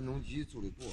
农局组的部。